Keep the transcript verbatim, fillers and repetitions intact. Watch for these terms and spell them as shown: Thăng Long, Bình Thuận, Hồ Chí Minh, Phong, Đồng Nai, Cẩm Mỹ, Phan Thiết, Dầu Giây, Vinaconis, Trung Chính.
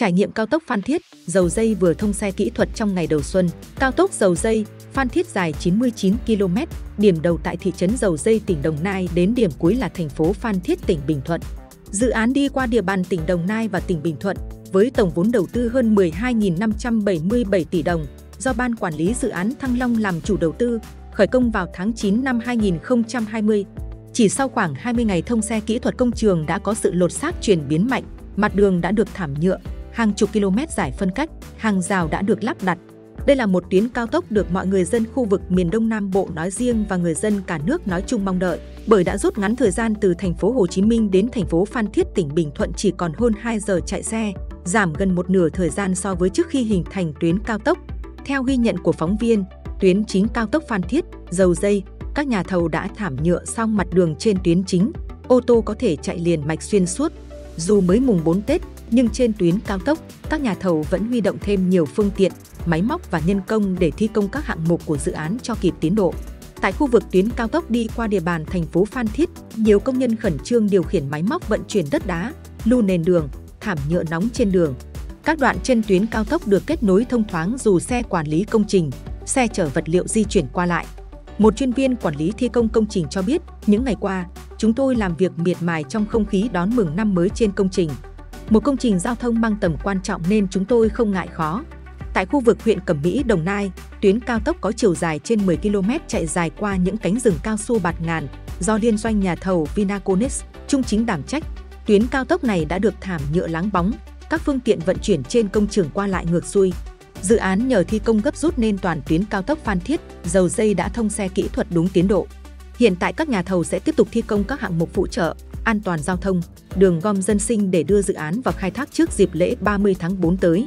Trải nghiệm cao tốc Phan Thiết - Dầu Giây vừa thông xe kỹ thuật trong ngày đầu xuân. Cao tốc Dầu Giây - Phan Thiết dài chín mươi chín ki lô mét, điểm đầu tại thị trấn Dầu Giây tỉnh Đồng Nai đến điểm cuối là thành phố Phan Thiết tỉnh Bình Thuận. Dự án đi qua địa bàn tỉnh Đồng Nai và tỉnh Bình Thuận với tổng vốn đầu tư hơn mười hai nghìn năm trăm bảy mươi bảy tỷ đồng, do Ban Quản lý Dự án Thăng Long làm chủ đầu tư, khởi công vào tháng chín năm hai nghìn không trăm hai mươi. Chỉ sau khoảng hai mươi ngày thông xe kỹ thuật, công trường đã có sự lột xác chuyển biến mạnh, mặt đường đã được thảm nhựa, hàng chục km giải phân cách, hàng rào đã được lắp đặt. Đây là một tuyến cao tốc được mọi người dân khu vực miền Đông Nam Bộ nói riêng và người dân cả nước nói chung mong đợi, bởi đã rút ngắn thời gian từ thành phố Hồ Chí Minh đến thành phố Phan Thiết tỉnh Bình Thuận chỉ còn hơn hai giờ chạy xe, giảm gần một nửa thời gian so với trước khi hình thành tuyến cao tốc. Theo ghi nhận của phóng viên, tuyến chính cao tốc Phan Thiết - Dầu Giây, các nhà thầu đã thảm nhựa xong mặt đường trên tuyến chính, ô tô có thể chạy liền mạch xuyên suốt. Dù mới mùng bốn Tết, nhưng trên tuyến cao tốc, các nhà thầu vẫn huy động thêm nhiều phương tiện, máy móc và nhân công để thi công các hạng mục của dự án cho kịp tiến độ. Tại khu vực tuyến cao tốc đi qua địa bàn thành phố Phan Thiết, nhiều công nhân khẩn trương điều khiển máy móc vận chuyển đất đá, lu nền đường, thảm nhựa nóng trên đường. Các đoạn trên tuyến cao tốc được kết nối thông thoáng dù xe quản lý công trình, xe chở vật liệu di chuyển qua lại. Một chuyên viên quản lý thi công công trình cho biết, những ngày qua, chúng tôi làm việc miệt mài trong không khí đón mừng năm mới trên công trình. Một công trình giao thông mang tầm quan trọng nên chúng tôi không ngại khó. Tại khu vực huyện Cẩm Mỹ, Đồng Nai, tuyến cao tốc có chiều dài trên mười ki lô mét chạy dài qua những cánh rừng cao su bạt ngàn do liên doanh nhà thầu Vinaconis, Trung Chính đảm trách. Tuyến cao tốc này đã được thảm nhựa láng bóng, các phương tiện vận chuyển trên công trường qua lại ngược xuôi. Dự án nhờ thi công gấp rút nên toàn tuyến cao tốc Phan Thiết - Dầu Giây đã thông xe kỹ thuật đúng tiến độ. Hiện tại các nhà thầu sẽ tiếp tục thi công các hạng mục phụ trợ, an toàn giao thông, đường gom dân sinh để đưa dự án vào khai thác trước dịp lễ ba mươi tháng tư tới.